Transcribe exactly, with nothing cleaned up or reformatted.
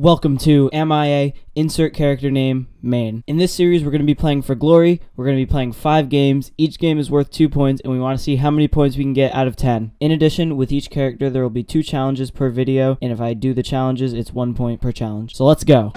Welcome to M I A, Insert Character Name, Main. In this series, we're going to be playing for glory. We're going to be playing five games. Each game is worth two points, and we want to see how many points we can get out of ten. In addition, with each character, there will be two challenges per video, and if I do the challenges, it's one point per challenge. So let's go.